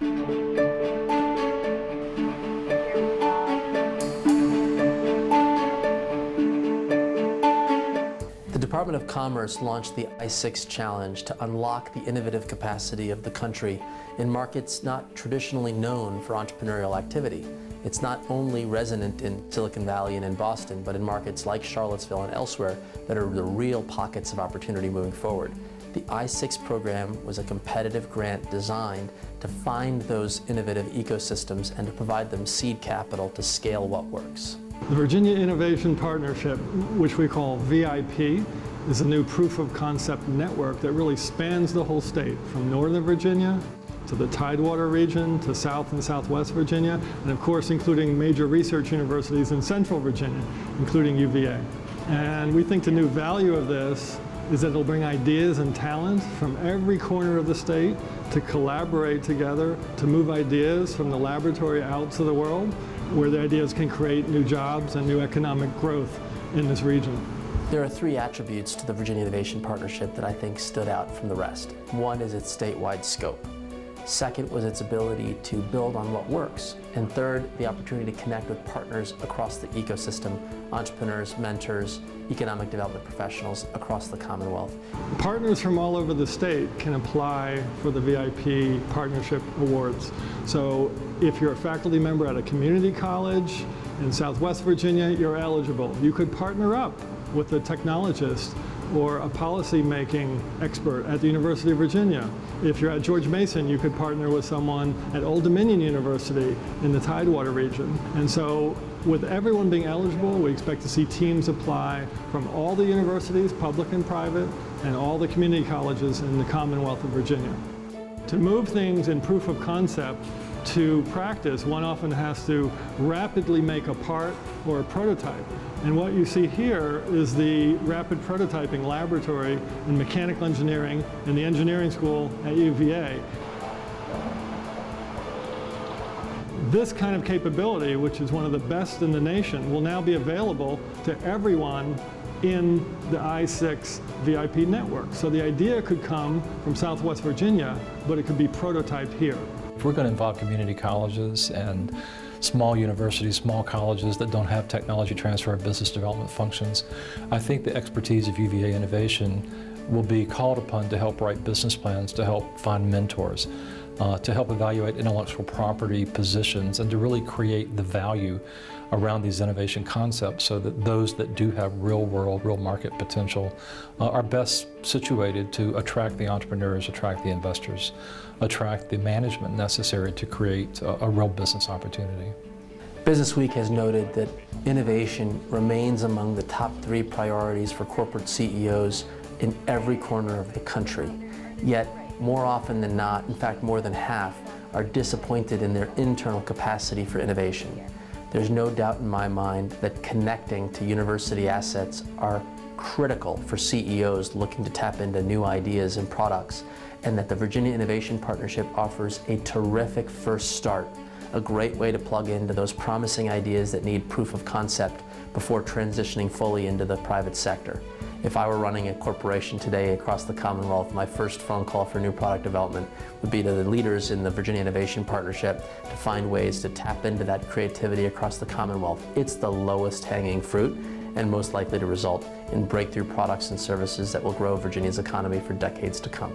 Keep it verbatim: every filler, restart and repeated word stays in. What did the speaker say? The Department of Commerce launched the i six Challenge to unlock the innovative capacity of the country in markets not traditionally known for entrepreneurial activity. It's not only resonant in Silicon Valley and in Boston, but in markets like Charlottesville and elsewhere that are the real pockets of opportunity moving forward. The i six program was a competitive grant designed to find those innovative ecosystems and to provide them seed capital to scale what works. The Virginia Innovation Partnership, which we call V I P, is a new proof of concept network that really spans the whole state, from Northern Virginia to the Tidewater region, to South and Southwest Virginia, and of course including major research universities in Central Virginia, including U V A. And we think the new value of this is that it'll bring ideas and talents from every corner of the state to collaborate together, to move ideas from the laboratory out to the world, where the ideas can create new jobs and new economic growth in this region. There are three attributes to the Virginia Innovation Partnership that I think stood out from the rest. One is its statewide scope. Second was its ability to build on what works. And third, the opportunity to connect with partners across the ecosystem, entrepreneurs, mentors, economic development professionals across the Commonwealth. Partners from all over the state can apply for the V I P Partnership Awards. So if you're a faculty member at a community college in Southwest Virginia, you're eligible. You could partner up with a technologist or a policy-making expert at the University of Virginia. If you're at George Mason, you could partner with someone at Old Dominion University in the Tidewater region. And so with everyone being eligible, we expect to see teams apply from all the universities, public and private, and all the community colleges in the Commonwealth of Virginia. To move things in proof of concept to practice, one often has to rapidly make a part or a prototype. And what you see here is the rapid prototyping laboratory in mechanical engineering in the engineering school at U V A. This kind of capability, which is one of the best in the nation, will now be available to everyone in the i six V I P network. So the idea could come from Southwest Virginia, but it could be prototyped here. If we're going to involve community colleges and small universities, small colleges that don't have technology transfer or business development functions, I think the expertise of U V A Innovation will be called upon to help write business plans, to help find mentors, uh, to help evaluate intellectual property positions, and to really create the value around these innovation concepts so that those that do have real world, real market potential uh, are best situated to attract the entrepreneurs, attract the investors, attract the management necessary to create a, a real business opportunity. Business Week has noted that innovation remains among the top three priorities for corporate C E Os in every corner of the country. Yet, more often than not, in fact more than half, are disappointed in their internal capacity for innovation. There's no doubt in my mind that connecting to university assets are critical for C E Os looking to tap into new ideas and products, and that the Virginia Innovation Partnership offers a terrific first start, a great way to plug into those promising ideas that need proof of concept before transitioning fully into the private sector. If I were running a corporation today across the Commonwealth, my first phone call for new product development would be to the leaders in the Virginia Innovation Partnership to find ways to tap into that creativity across the Commonwealth. It's the lowest hanging fruit and most likely to result in breakthrough products and services that will grow Virginia's economy for decades to come.